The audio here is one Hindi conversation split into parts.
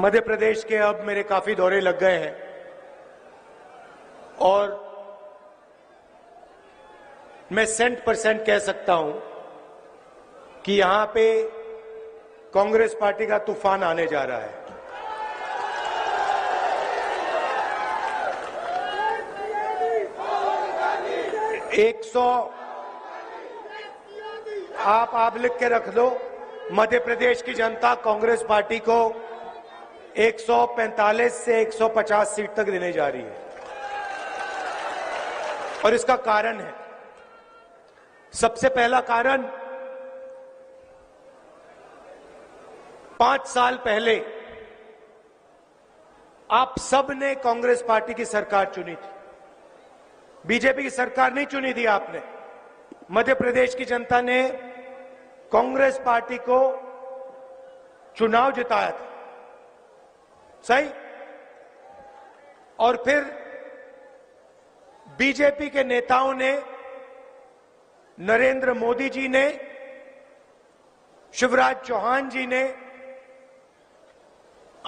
मध्य प्रदेश के अब मेरे काफी दौरे लग गए हैं और मैं 100% कह सकता हूं कि यहां पे कांग्रेस पार्टी का तूफान आने जा रहा है। आप लिख के रख लो, मध्य प्रदेश की जनता कांग्रेस पार्टी को 145 से 150 सीट तक देने जा रही है और इसका कारण है, सबसे पहला कारण 5 साल पहले आप सब ने कांग्रेस पार्टी की सरकार चुनी थी, बीजेपी की सरकार नहीं चुनी थी आपने। मध्य प्रदेश की जनता ने कांग्रेस पार्टी को चुनाव जिताया था, सही। और फिर बीजेपी के नेताओं ने, नरेंद्र मोदी जी ने, शिवराज चौहान जी ने,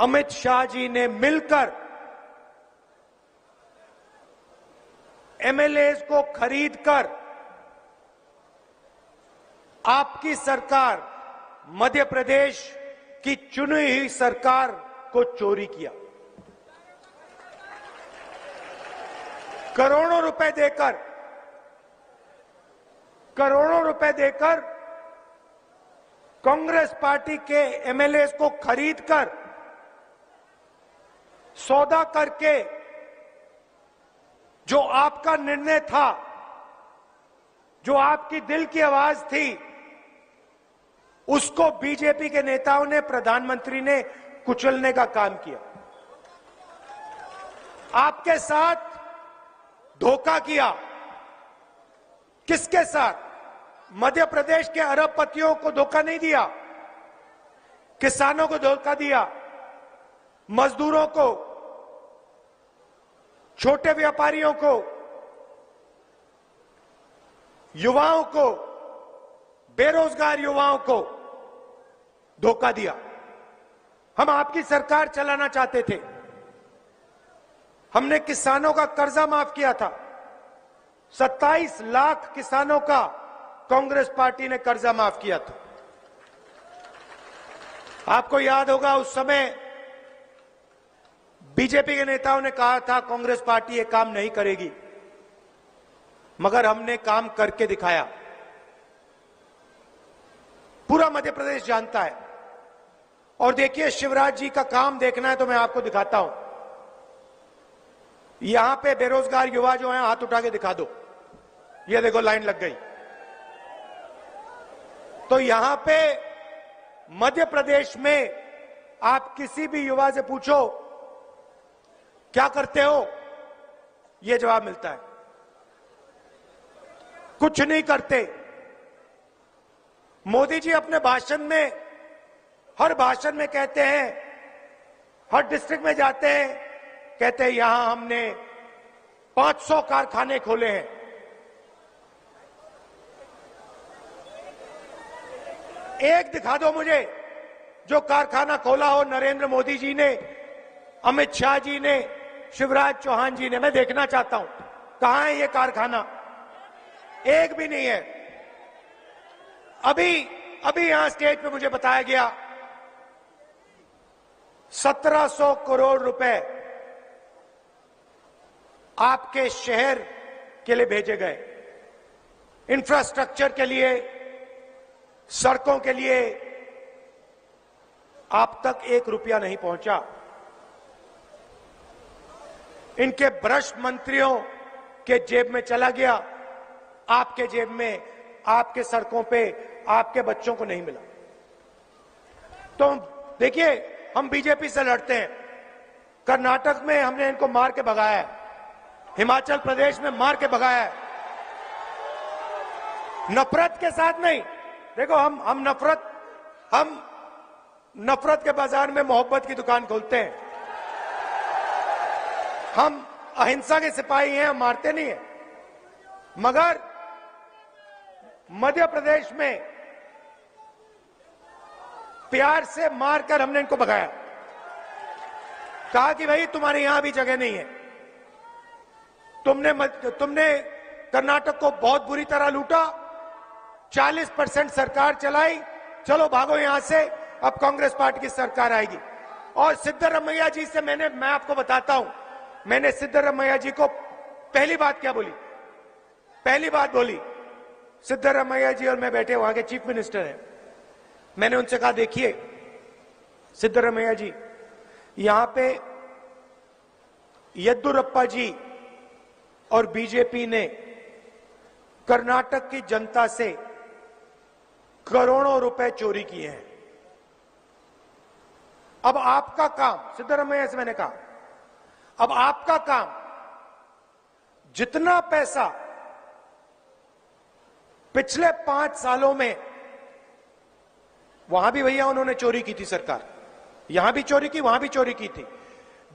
अमित शाह जी ने मिलकर एमएलएज को खरीदकर आपकी सरकार, मध्य प्रदेश की चुनी हुई सरकार को चोरी किया। करोड़ों रुपए देकर कांग्रेस पार्टी के एमएलए को खरीदकर सौदा करके जो आपका निर्णय था, जो आपकी दिल की आवाज थी, उसको बीजेपी के नेताओं ने, प्रधानमंत्री ने कुचलने का काम किया, आपके साथ धोखा किया। किसके साथ? मध्य प्रदेश के अरबपतियों को धोखा नहीं दिया, किसानों को धोखा दिया, मजदूरों को, छोटे व्यापारियों को, युवाओं को, बेरोजगार युवाओं को धोखा दिया। हम आपकी सरकार चलाना चाहते थे, हमने किसानों का कर्जा माफ किया था, 27 लाख किसानों का कांग्रेस पार्टी ने कर्जा माफ किया था। आपको याद होगा उस समय बीजेपी के नेताओं ने कहा था कांग्रेस पार्टी ये काम नहीं करेगी, मगर हमने काम करके दिखाया। पूरा मध्य प्रदेश जानता है। और देखिए, शिवराज जी का काम देखना है तो मैं आपको दिखाता हूं। यहां पे बेरोजगार युवा जो हैं, हाथ उठा के दिखा दो। ये देखो, लाइन लग गई। तो यहां पे मध्य प्रदेश में आप किसी भी युवा से पूछो क्या करते हो, यह जवाब मिलता है, कुछ नहीं करते। मोदी जी अपने भाषण में, हर भाषण में कहते हैं, हर डिस्ट्रिक्ट में जाते हैं, कहते हैं यहां हमने 500 कारखाने खोले हैं। एक दिखा दो मुझे जो कारखाना खोला हो नरेंद्र मोदी जी ने, अमित शाह जी ने, शिवराज चौहान जी ने। मैं देखना चाहता हूं कहां है ये कारखाना। एक भी नहीं है। अभी अभी यहां स्टेज पे मुझे बताया गया 1700 करोड़ रुपए आपके शहर के लिए भेजे गए, इंफ्रास्ट्रक्चर के लिए, सड़कों के लिए। आप तक 1 रुपया नहीं पहुंचा। इनके भ्रष्ट मंत्रियों के जेब में चला गया, आपके जेब में, आपके सड़कों पे, आपके बच्चों को नहीं मिला। तो देखिए, हम बीजेपी से लड़ते हैं। कर्नाटक में हमने इनको मार के भगाया है, हिमाचल प्रदेश में मार के भगाया है, नफरत के साथ नहीं। देखो, हम नफरत के बाजार में मोहब्बत की दुकान खोलते हैं। हम अहिंसा के सिपाही हैं, हम मारते नहीं हैं। मगर मध्य प्रदेश में प्यार से मारकर हमने इनको भगाया। कहा कि भाई तुम्हारे यहां भी जगह नहीं है, तुमने कर्नाटक को बहुत बुरी तरह लूटा, 40% सरकार चलाई, चलो भागो यहां से, अब कांग्रेस पार्टी की सरकार आएगी। और सिद्धरमैया जी से मैं आपको बताता हूं, मैंने सिद्धरमैया जी को पहली बात क्या बोली, पहली बात बोली, सिद्धरमैया जी और मैं बैठे, वहां के चीफ मिनिस्टर हैं, मैंने उनसे कहा देखिए सिद्धरमैया जी, यहां पे येदुरप्पा जी और बीजेपी ने कर्नाटक की जनता से करोड़ों रुपए चोरी किए हैं। अब आपका काम, सिद्धरमैया से मैंने कहा, अब आपका काम जितना पैसा पिछले 5 सालों में, वहां भी भैया उन्होंने चोरी की थी सरकार, यहां भी चोरी की, वहां भी चोरी की थी,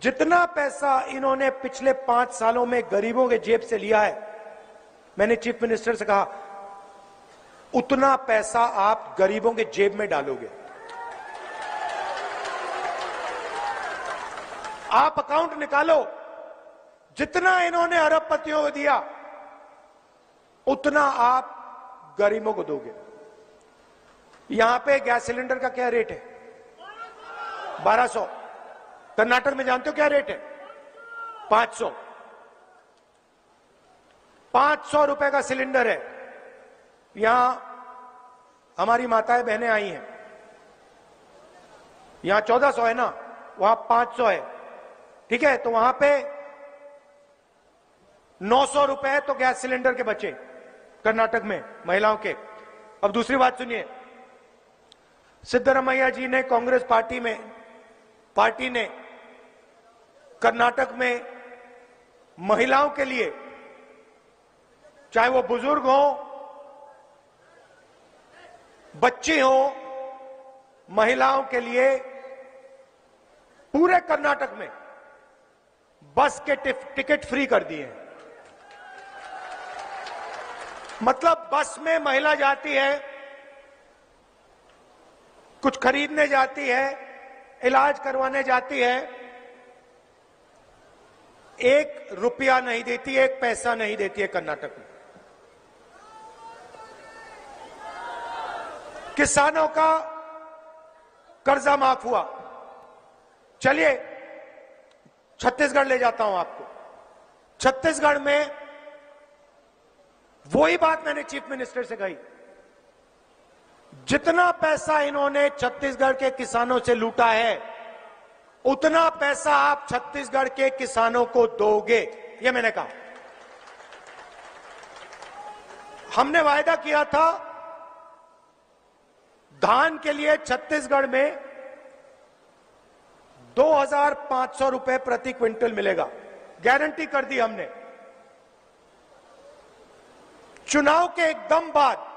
जितना पैसा इन्होंने पिछले 5 सालों में गरीबों के जेब से लिया है, मैंने चीफ मिनिस्टर से कहा उतना पैसा आप गरीबों के जेब में डालोगे, आप अकाउंट निकालो, जितना इन्होंने अरबपतियों को दिया उतना आप गरीबों को दोगे। यहां पे गैस सिलेंडर का क्या रेट है, 1200, कर्नाटक में जानते हो क्या रेट है, 500, 500 रुपए का सिलेंडर है। यहां हमारी माताएं बहनें आई हैं, यहां 1400 है ना, वहां 500 है, ठीक है, तो वहां पे 900 रुपए तो गैस सिलेंडर के बचे कर्नाटक में महिलाओं के। अब दूसरी बात सुनिए, सिद्धरमैया जी ने, कांग्रेस पार्टी ने कर्नाटक में महिलाओं के लिए, चाहे वो बुजुर्ग हो, बच्चे हो, महिलाओं के लिए पूरे कर्नाटक में बस के टिकट फ्री कर दिए हैं। मतलब बस में महिला जाती है, कुछ खरीदने जाती है, इलाज करवाने जाती है, 1 रुपया नहीं देती, 1 पैसा नहीं देती है कर्नाटक में। किसानों का कर्जा माफ हुआ। चलिए छत्तीसगढ़ ले जाता हूं आपको, छत्तीसगढ़ में वही बात मैंने चीफ मिनिस्टर से कही, जितना पैसा इन्होंने छत्तीसगढ़ के किसानों से लूटा है उतना पैसा आप छत्तीसगढ़ के किसानों को दोगे, ये मैंने कहा। हमने वायदा किया था धान के लिए छत्तीसगढ़ में 2500 रुपए प्रति क्विंटल मिलेगा, गारंटी कर दी हमने। चुनाव के एकदम बाद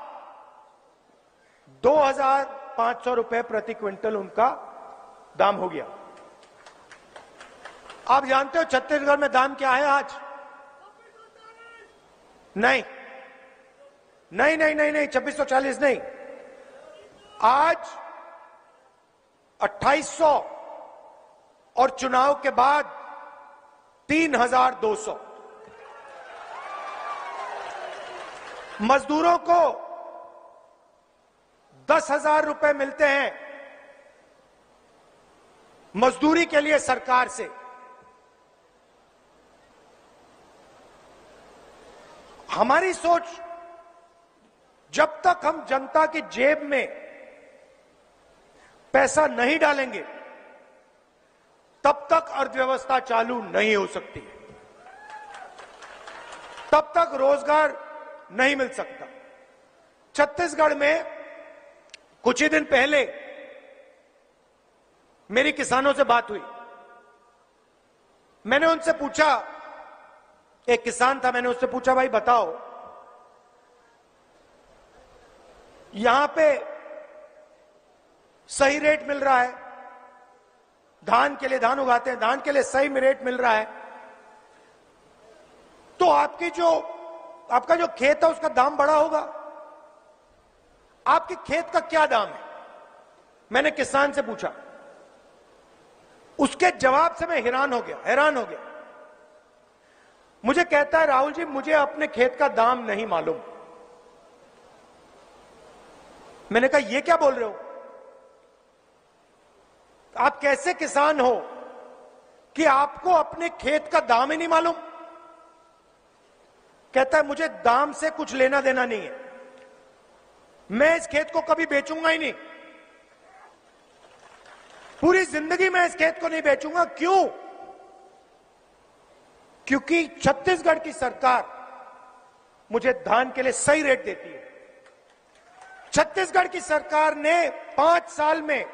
2500 रुपए प्रति क्विंटल उनका दाम हो गया। आप जानते हो छत्तीसगढ़ में दाम क्या है आज? नहीं नहीं नहीं नहीं नहीं 2640 नहीं, आज 2800 और चुनाव के बाद 3200। मजदूरों को 10,000 रुपए मिलते हैं मजदूरी के लिए सरकार से। हमारी सोच, जब तक हम जनता की जेब में पैसा नहीं डालेंगे तब तक अर्थव्यवस्था चालू नहीं हो सकती, तब तक रोजगार नहीं मिल सकता। छत्तीसगढ़ में कुछ ही दिन पहले मेरी किसानों से बात हुई, मैंने उनसे पूछा, एक किसान था, मैंने उससे पूछा भाई बताओ यहां पे सही रेट मिल रहा है धान के लिए, धान उगाते हैं, धान के लिए सही रेट मिल रहा है, तो आपका जो खेत है उसका दाम बढ़ा होगा, आपके खेत का क्या दाम है? मैंने किसान से पूछा, उसके जवाब से मैं हैरान हो गया। मुझे कहता है राहुल जी मुझे अपने खेत का दाम नहीं मालूम। मैंने कहा ये क्या बोल रहे हो, आप कैसे किसान हो कि आपको अपने खेत का दाम ही नहीं मालूम। कहता है मुझे दाम से कुछ लेना देना नहीं है, मैं इस खेत को कभी बेचूंगा ही नहीं, पूरी जिंदगी मैं इस खेत को नहीं बेचूंगा। क्यों? क्योंकि छत्तीसगढ़ की सरकार मुझे धान के लिए सही रेट देती है। छत्तीसगढ़ की सरकार ने 5 साल में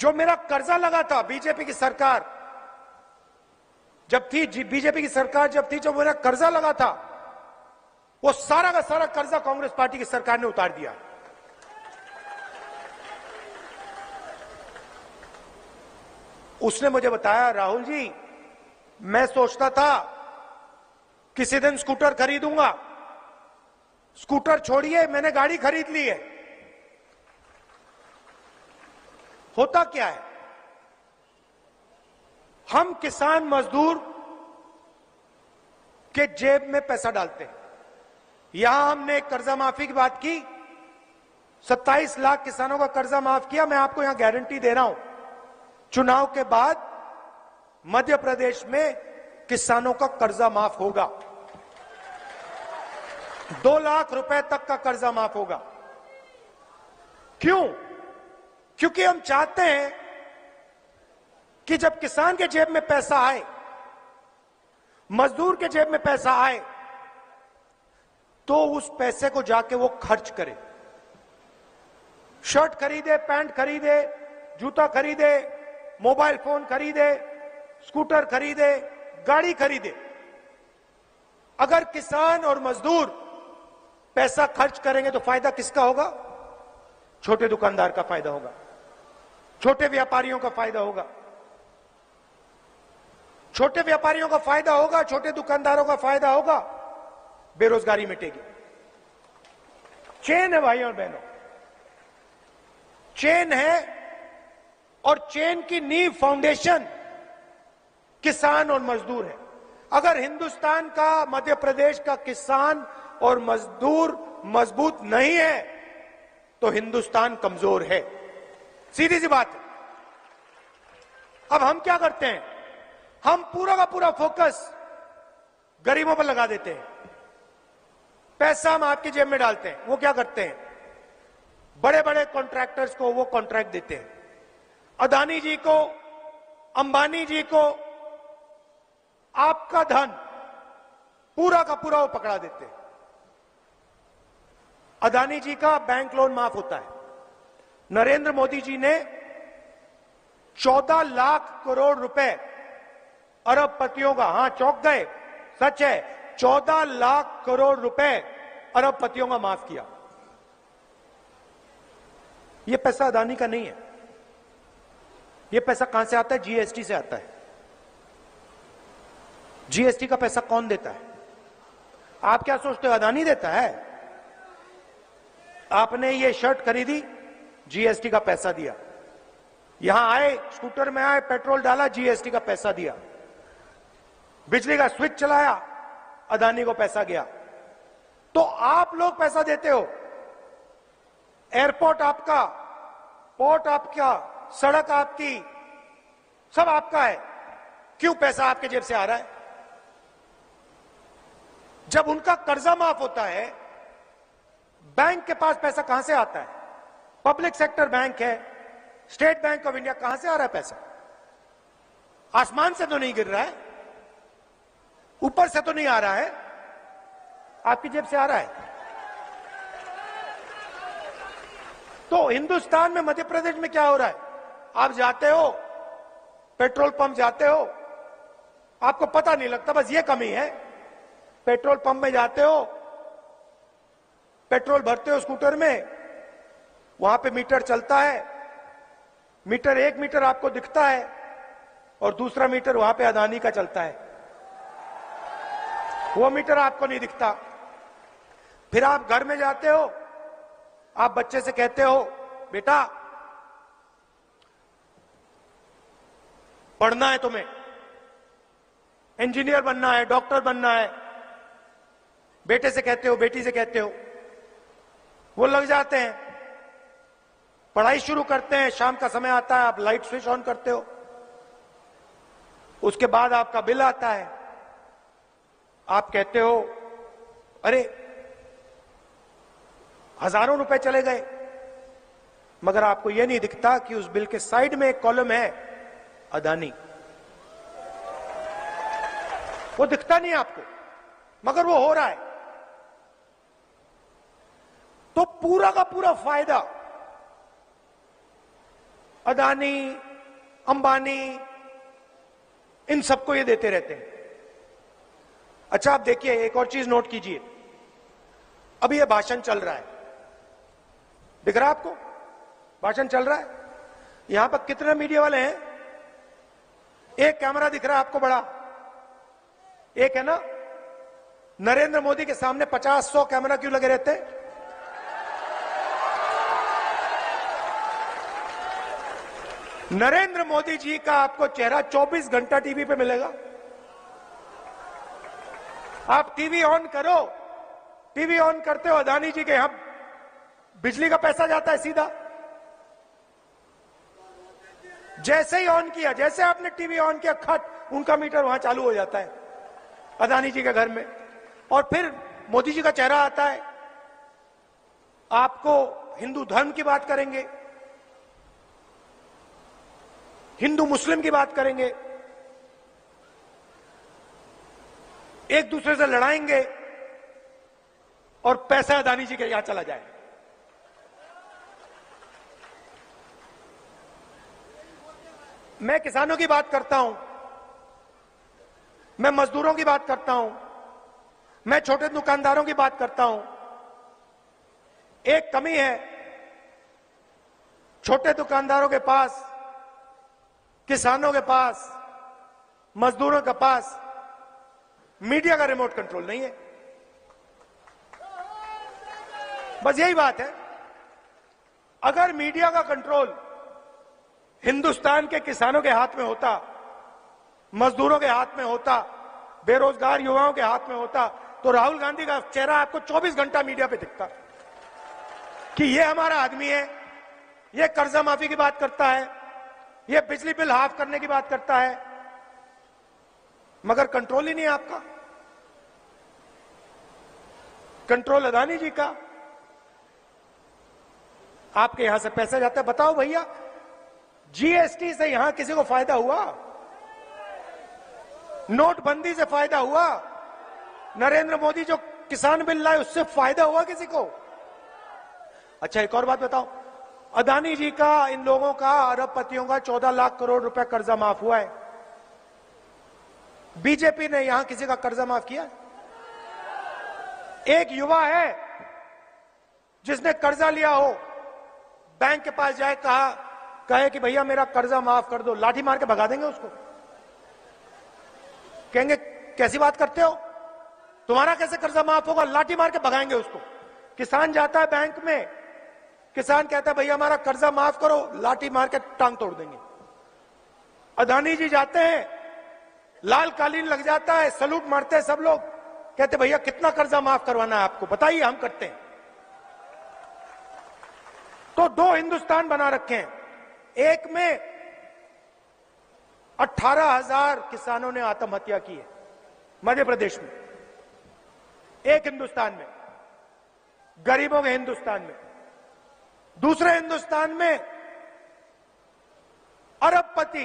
जो मेरा कर्जा लगा था, बीजेपी की सरकार जब थी, जो मेरा कर्जा लगा था वो सारा का सारा कर्जा कांग्रेस पार्टी की सरकार ने उतार दिया। उसने मुझे बताया राहुल जी मैं सोचता था किसी दिन स्कूटर खरीदूंगा, स्कूटर छोड़िए मैंने गाड़ी खरीद ली है। होता क्या है, हम किसान मजदूर के जेब में पैसा डालते हैं। यहां हमने कर्जा माफी की बात की, 27 लाख किसानों का कर्जा माफ किया। मैं आपको यहां गारंटी दे रहा हूं चुनाव के बाद मध्य प्रदेश में किसानों का कर्जा माफ होगा, 2 लाख रुपए तक का कर्जा माफ होगा। क्यों? क्योंकि हम चाहते हैं कि जब किसान के जेब में पैसा आए, मजदूर के जेब में पैसा आए, तो उस पैसे को जाके वो खर्च करे, शर्ट खरीदे, पैंट खरीदे, जूता खरीदे, मोबाइल फोन खरीदे, स्कूटर खरीदे, गाड़ी खरीदे। अगर किसान और मजदूर पैसा खर्च करेंगे तो फायदा किसका होगा? छोटे दुकानदार का फायदा होगा, छोटे व्यापारियों का फायदा होगा, छोटे दुकानदारों का फायदा होगा, बेरोजगारी मिटेगी। चेन है भाइयों और बहनों, चेन है, और चेन की नींव फाउंडेशन किसान और मजदूर है। अगर हिंदुस्तान का, मध्य प्रदेश का किसान और मजदूर मजबूत नहीं है तो हिंदुस्तान कमजोर है, सीधी सी बात है। अब हम क्या करते हैं, हम पूरा का पूरा फोकस गरीबों पर लगा देते हैं, पैसा हम आपके जेब में डालते हैं। वो क्या करते हैं, बड़े बड़े कॉन्ट्रैक्टर्स को वो कॉन्ट्रैक्ट देते हैं, अदानी जी को, अंबानी जी को आपका धन पूरा का पूरा वो पकड़ा देते हैं। अदानी जी का बैंक लोन माफ होता है। नरेंद्र मोदी जी ने 14 लाख करोड़ रुपए अरबपतियों का, हां चौंक गए, सच है, 14 लाख करोड़ रुपए अरबपतियों का माफ किया। यह पैसा अदानी का नहीं है, यह पैसा कहां से आता है? जीएसटी से आता है। जीएसटी का पैसा कौन देता है? आप क्या सोचते हो अदानी देता है? आपने ये शर्ट खरीदी, जीएसटी का पैसा दिया, यहां आए, स्कूटर में आए, पेट्रोल डाला, जीएसटी का पैसा दिया, बिजली का स्विच चलाया, अदानी को पैसा गया। तो आप लोग पैसा देते हो, एयरपोर्ट आपका, पोर्ट आपका, सड़क आपकी, सब आपका है, क्यों पैसा आपके जेब से आ रहा है? जब उनका कर्जा माफ होता है, बैंक के पास पैसा कहां से आता है? पब्लिक सेक्टर बैंक है, स्टेट बैंक ऑफ इंडिया, कहां से आ रहा है पैसा? आसमान से तो नहीं गिर रहा है, ऊपर से तो नहीं आ रहा है, आपकी जेब से आ रहा है। तो हिंदुस्तान में, मध्य प्रदेश में क्या हो रहा है? आप जाते हो पेट्रोल पंप, जाते हो, आपको पता नहीं लगता, बस ये कमी है, पेट्रोल पंप में जाते हो, पेट्रोल भरते हो स्कूटर में, वहां पे मीटर चलता है, मीटर, एक मीटर आपको दिखता है और दूसरा मीटर वहां पे अदानी का चलता है, वो मीटर आपको नहीं दिखता। फिर आप घर में जाते हो, आप बच्चे से कहते हो बेटा पढ़ना है तुम्हें, इंजीनियर बनना है, डॉक्टर बनना है, बेटे से कहते हो, बेटी से कहते हो, वो लग जाते हैं, पढ़ाई शुरू करते हैं, शाम का समय आता है, आप लाइट स्विच ऑन करते हो, उसके बाद आपका बिल आता है, आप कहते हो अरे हजारों रुपए चले गए, मगर आपको यह नहीं दिखता कि उस बिल के साइड में एक कॉलम है अदानी, वो दिखता नहीं आपको, मगर वो हो रहा है। तो पूरा का पूरा फायदा अदानी, अंबानी, इन सबको ये देते रहते हैं। अच्छा आप देखिए एक और चीज नोट कीजिए, अभी ये भाषण चल रहा है, दिख रहा है आपको, भाषण चल रहा है, यहां पर कितने मीडिया वाले हैं, एक कैमरा दिख रहा है आपको बड़ा, एक है ना, नरेंद्र मोदी के सामने 50-100 कैमरा क्यों लगे रहते हैं? नरेंद्र मोदी जी का आपको चेहरा 24 घंटा टीवी पे मिलेगा। आप टीवी ऑन करो, टीवी ऑन करते हो अदानी जी के हम बिजली का पैसा जाता है सीधा। जैसे ही ऑन किया, जैसे आपने टीवी ऑन किया, खट उनका मीटर वहां चालू हो जाता है अदानी जी के घर में, और फिर मोदी जी का चेहरा आता है, आपको हिंदू धर्म की बात करेंगे, हिंदू मुस्लिम की बात करेंगे, एक दूसरे से लड़ाएंगे, और पैसा अदानी जी के यहां चला जाए। मैं किसानों की बात करता हूं, मैं मजदूरों की बात करता हूं, मैं छोटे दुकानदारों की बात करता हूं। एक कमी है, छोटे दुकानदारों के पास, किसानों के पास, मजदूरों के पास मीडिया का रिमोट कंट्रोल नहीं है। बस यही बात है। अगर मीडिया का कंट्रोल हिंदुस्तान के किसानों के हाथ में होता, मजदूरों के हाथ में होता, बेरोजगार युवाओं के हाथ में होता, तो राहुल गांधी का चेहरा आपको 24 घंटा मीडिया पे दिखता कि ये हमारा आदमी है, ये कर्जा माफी की बात करता है, ये बिजली बिल हाफ करने की बात करता है, मगर कंट्रोल ही नहीं आपका। कंट्रोल अदानी जी का, आपके यहां से पैसा जाता है। बताओ भैया, जीएसटी से यहां किसी को फायदा हुआ? नोटबंदी से फायदा हुआ? नरेंद्र मोदी जो किसान बिल लाए उससे फायदा हुआ किसी को? अच्छा एक और बात बताओ, अदानी जी का, इन लोगों का, अरबपतियों का 14 लाख करोड़ रुपए कर्जा माफ हुआ है। बीजेपी ने यहां किसी का कर्जा माफ किया? एक युवा है जिसने कर्जा लिया हो, बैंक के पास जाए, कहे कि भैया मेरा कर्जा माफ कर दो, लाठी मार के भगा देंगे उसको, कहेंगे कैसी बात करते हो, तुम्हारा कैसे कर्जा माफ होगा, लाठी मार के भगाएंगे उसको। किसान जाता है बैंक में, किसान कहता है भैया हमारा कर्जा माफ करो, लाठी मार के टांग तोड़ देंगे। अदानी जी जाते हैं, लाल कालीन लग जाता है, सलूट मारते हैं सब लोग, कहते भैया कितना कर्जा माफ करवाना है आपको बताइए, हम करते हैं। तो दो हिंदुस्तान बना रखे हैं। एक में 18,000 किसानों ने आत्महत्या की है मध्य प्रदेश में, एक हिंदुस्तान में, गरीबों के हिंदुस्तान में। दूसरे हिंदुस्तान में अरबपति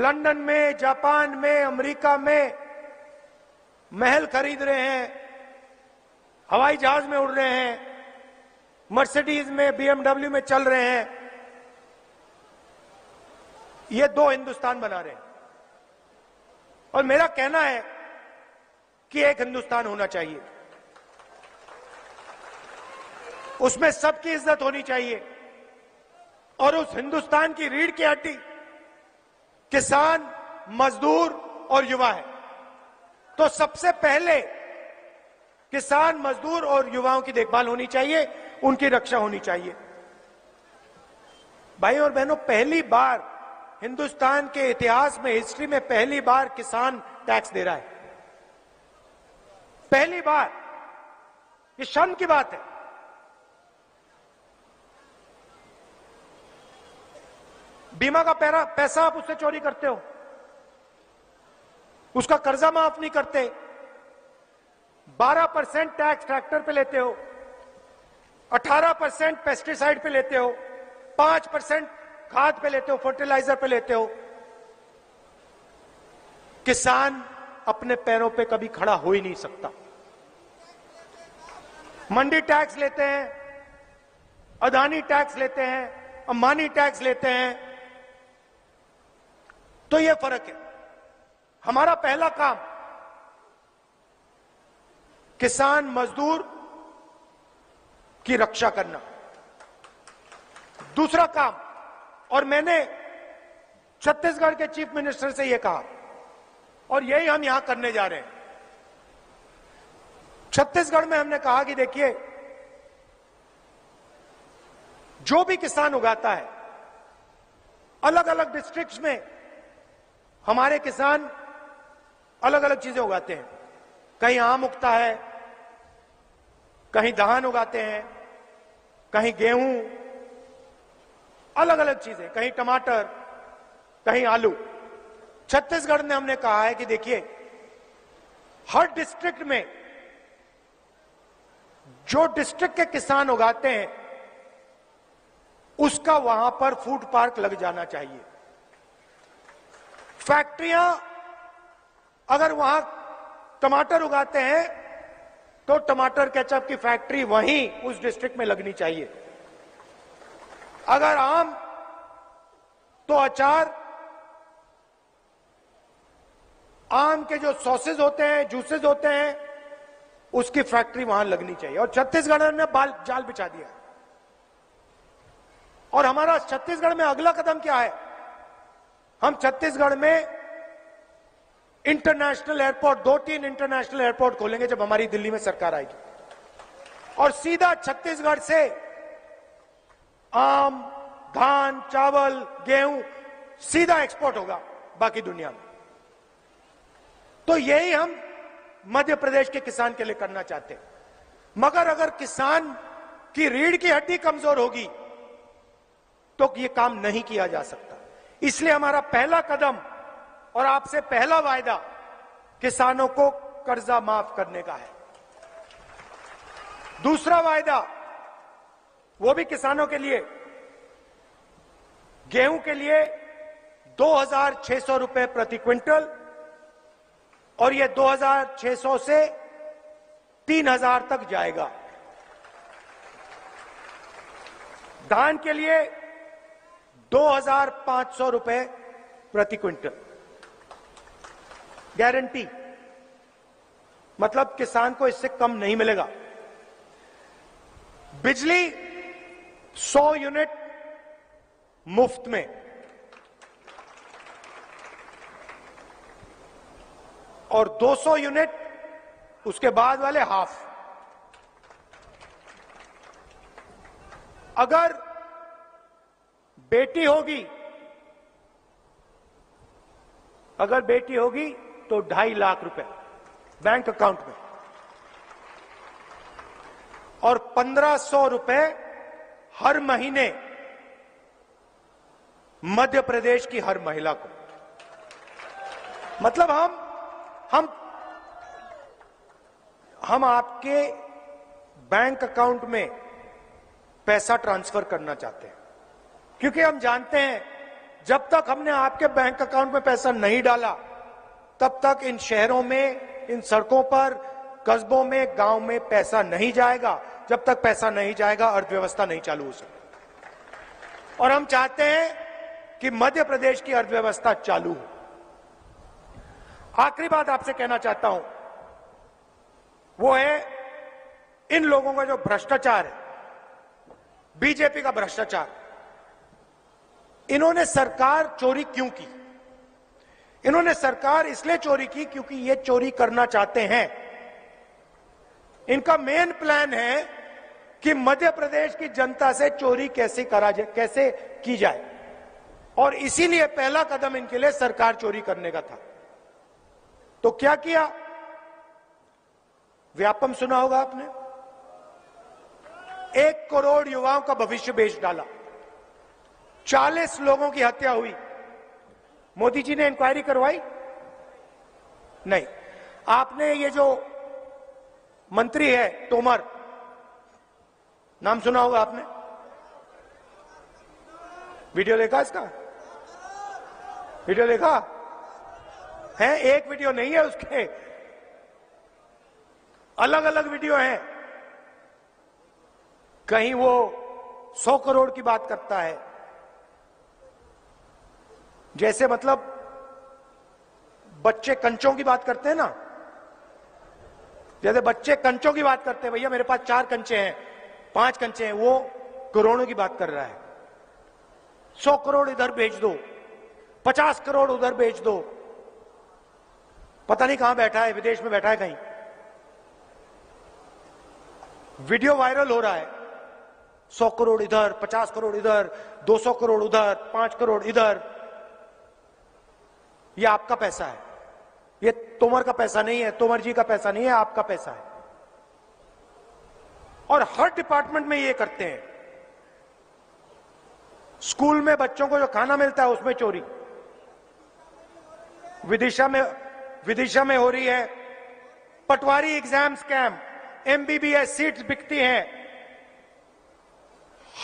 लंदन में, जापान में, अमेरिका में महल खरीद रहे हैं, हवाई जहाज में उड़ रहे हैं, मर्सिडीज में, बीएमडब्ल्यू में चल रहे हैं। ये दो हिंदुस्तान बना रहे हैं, और मेरा कहना है कि एक हिंदुस्तान होना चाहिए, उसमें सबकी इज्जत होनी चाहिए, और उस हिंदुस्तान की रीढ़ की हड्डी किसान, मजदूर और युवा है। तो सबसे पहले किसान, मजदूर और युवाओं की देखभाल होनी चाहिए, उनकी रक्षा होनी चाहिए। भाई और बहनों, पहली बार हिंदुस्तान के इतिहास में, हिस्ट्री में पहली बार किसान टैक्स दे रहा है। पहली बार, ये शर्म की बात है। बीमा का पैसा आप उससे चोरी करते हो, उसका कर्जा माफ नहीं करते, 12% टैक्स ट्रैक्टर पे लेते हो, 18% पेस्टिसाइड पे लेते हो, 5% खाद पे लेते हो, फर्टिलाइजर पे लेते हो। किसान अपने पैरों पे कभी खड़ा हो ही नहीं सकता। मंडी टैक्स लेते हैं, अदानी टैक्स लेते हैं, अंबानी टैक्स लेते हैं। तो यह फर्क है। हमारा पहला काम किसान मजदूर की रक्षा करना। दूसरा काम, और मैंने छत्तीसगढ़ के चीफ मिनिस्टर से यह कहा और यही हम यहां करने जा रहे हैं। छत्तीसगढ़ में हमने कहा कि देखिए, जो भी किसान उगाता है, अलग अलग डिस्ट्रिक्ट्स में हमारे किसान अलग अलग चीजें उगाते हैं। कहीं आम उगता है, कहीं धान उगाते हैं, कहीं गेहूं, अलग अलग चीजें, कहीं टमाटर, कहीं आलू। छत्तीसगढ़ में हमने कहा है कि देखिए, हर डिस्ट्रिक्ट में जो डिस्ट्रिक्ट के किसान उगाते हैं, उसका वहां पर फूड पार्क लग जाना चाहिए। फैक्ट्रियां अगर वहां टमाटर उगाते हैं तो टमाटर केचप की फैक्ट्री वहीं उस डिस्ट्रिक्ट में लगनी चाहिए। अगर आम तो अचार, आम के जो सॉसेज होते हैं, जूसेज होते हैं, उसकी फैक्ट्री वहां लगनी चाहिए। और छत्तीसगढ़ ने जाल बिछा दिया। और हमारा छत्तीसगढ़ में अगला कदम क्या है? हम छत्तीसगढ़ में इंटरनेशनल एयरपोर्ट, 2-3 इंटरनेशनल एयरपोर्ट खोलेंगे जब हमारी दिल्ली में सरकार आएगी। और सीधा छत्तीसगढ़ से आम, धान, चावल, गेहूं सीधा एक्सपोर्ट होगा बाकी दुनिया में। तो यही हम मध्य प्रदेश के किसान के लिए करना चाहते हैं। मगर अगर किसान की रीढ़ की हड्डी कमजोर होगी तो ये काम नहीं किया जा सकता। इसलिए हमारा पहला कदम और आपसे पहला वायदा किसानों को कर्जा माफ करने का है। दूसरा वायदा, वो भी किसानों के लिए, गेहूं के लिए 2,600 रुपए प्रति क्विंटल, और ये 2,600 से 3,000 तक जाएगा। धान के लिए 2,500 रुपए प्रति क्विंटल गारंटी, मतलब किसान को इससे कम नहीं मिलेगा। बिजली 100 यूनिट मुफ्त में, और 200 यूनिट उसके बाद वाले हाफ। अगर बेटी होगी, तो 2.5 लाख रुपए बैंक अकाउंट में, और 1,500 रुपए हर महीने मध्य प्रदेश की हर महिला को। मतलब हम आपके बैंक अकाउंट में पैसा ट्रांसफर करना चाहते हैं, क्योंकि हम जानते हैं जब तक हमने आपके बैंक अकाउंट में पैसा नहीं डाला, तब तक इन शहरों में, इन सड़कों पर, कस्बों में, गांव में पैसा नहीं जाएगा। जब तक पैसा नहीं जाएगा, अर्थव्यवस्था नहीं चालू हो सकती। और हम चाहते हैं कि मध्य प्रदेश की अर्थव्यवस्था चालू हो। आखिरी बात आपसे कहना चाहता हूं, वो है इन लोगों का जो भ्रष्टाचार है, बीजेपी का भ्रष्टाचार। इन्होंने सरकार चोरी क्यों की? इन्होंने सरकार इसलिए चोरी की क्योंकि ये चोरी करना चाहते हैं। इनका मेन प्लान है कि मध्य प्रदेश की जनता से चोरी कैसे की जाए, और इसीलिए पहला कदम इनके लिए सरकार चोरी करने का था। तो क्या किया? व्यापम सुना होगा आपने, 1 करोड़ युवाओं का भविष्य बेच डाला, 40 लोगों की हत्या हुई। मोदी जी ने इंक्वायरी करवाई? नहीं। आपने ये जो मंत्री है तोमर, नाम सुना होगा आपने, वीडियो देखा इसका? वीडियो देखा है? एक वीडियो नहीं है, उसके अलग अलग वीडियो हैं। कहीं वो 100 करोड़ की बात करता है, जैसे मतलब बच्चे कंचों की बात करते हैं ना, जैसे बच्चे कंचों की बात करते हैं, भैया मेरे पास 4 कंचे हैं, 5 कंचे हैं, वो करोड़ों की बात कर रहा है। 100 करोड़ इधर बेच दो, 50 करोड़ उधर बेच दो, पता नहीं कहां बैठा है, विदेश में बैठा है कहीं। वीडियो वायरल हो रहा है, 100 करोड़ इधर, 50 करोड़ इधर, 200 करोड़ उधर, 5 करोड़ इधर। ये आपका पैसा है, ये तोमर का पैसा नहीं है, तोमर जी का पैसा नहीं है, आपका पैसा है। और हर डिपार्टमेंट में ये करते हैं। स्कूल में बच्चों को जो खाना मिलता है उसमें चोरी, विदिशा में हो रही है। Patwari exam scam, MBBS seats बिकती हैं,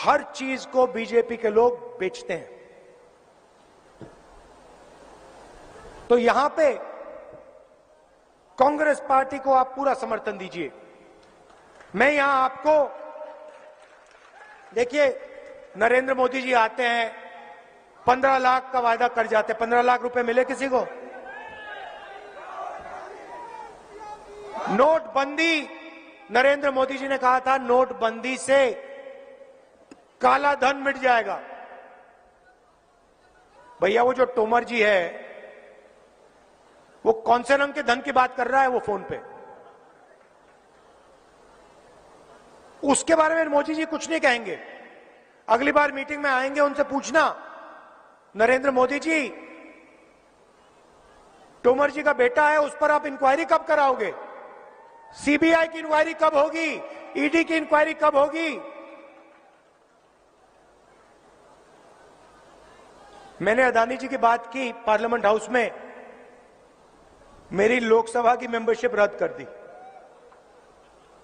हर चीज को बीजेपी के लोग बेचते हैं। तो यहां पे कांग्रेस पार्टी को आप पूरा समर्थन दीजिए। मैं यहां आपको, देखिए नरेंद्र मोदी जी आते हैं, 15 लाख का वायदा कर जाते हैं। 15 लाख रुपए मिले किसी को? नोटबंदी, नरेंद्र मोदी जी ने कहा था नोटबंदी से काला धन मिट जाएगा। भैया वो जो तोमर जी है वो कौन से रंग के धन की बात कर रहा है? वो फोन पे, उसके बारे में मोदी जी कुछ नहीं कहेंगे। अगली बार मीटिंग में आएंगे, उनसे पूछना नरेंद्र मोदी जी तोमर जी का बेटा है, उस पर आप इंक्वायरी कब कराओगे? CBI की इंक्वायरी कब होगी? ED की इंक्वायरी कब होगी? मैंने अदानी जी की बात की पार्लियामेंट हाउस में, मेरी लोकसभा की मेंबरशिप रद्द कर दी।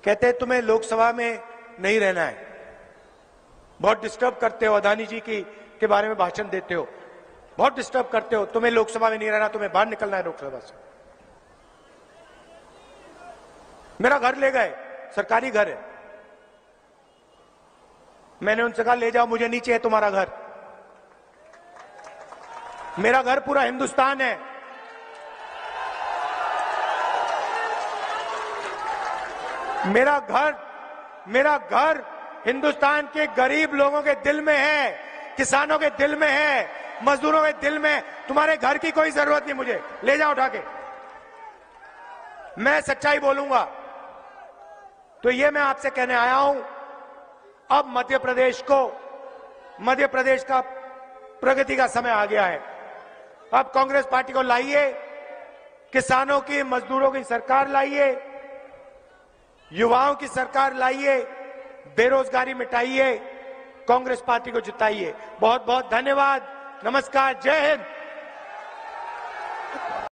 कहते हैं तुम्हें लोकसभा में नहीं रहना है, बहुत डिस्टर्ब करते हो, अदानी जी के बारे में भाषण देते हो, बहुत डिस्टर्ब करते हो, तुम्हें लोकसभा में नहीं रहना, तुम्हें बाहर निकलना है लोकसभा से। मेरा घर ले गए, सरकारी घर है। मैंने उनसे कहा ले जाओ, मुझे नीचे है तुम्हारा घर, मेरा घर पूरा हिंदुस्तान है। मेरा घर हिंदुस्तान के गरीब लोगों के दिल में है, किसानों के दिल में है, मजदूरों के दिल में। तुम्हारे घर की कोई जरूरत नहीं, मुझे ले जाओ उठा के, मैं सच्चाई बोलूंगा। तो ये मैं आपसे कहने आया हूं। अब मध्य प्रदेश का प्रगति का समय आ गया है। अब कांग्रेस पार्टी को लाइए, किसानों की, मजदूरों की सरकार लाइए, युवाओं की सरकार लाइए, बेरोजगारी मिटाइए, कांग्रेस पार्टी को जिताइए। बहुत बहुत धन्यवाद, नमस्कार, जय हिंद।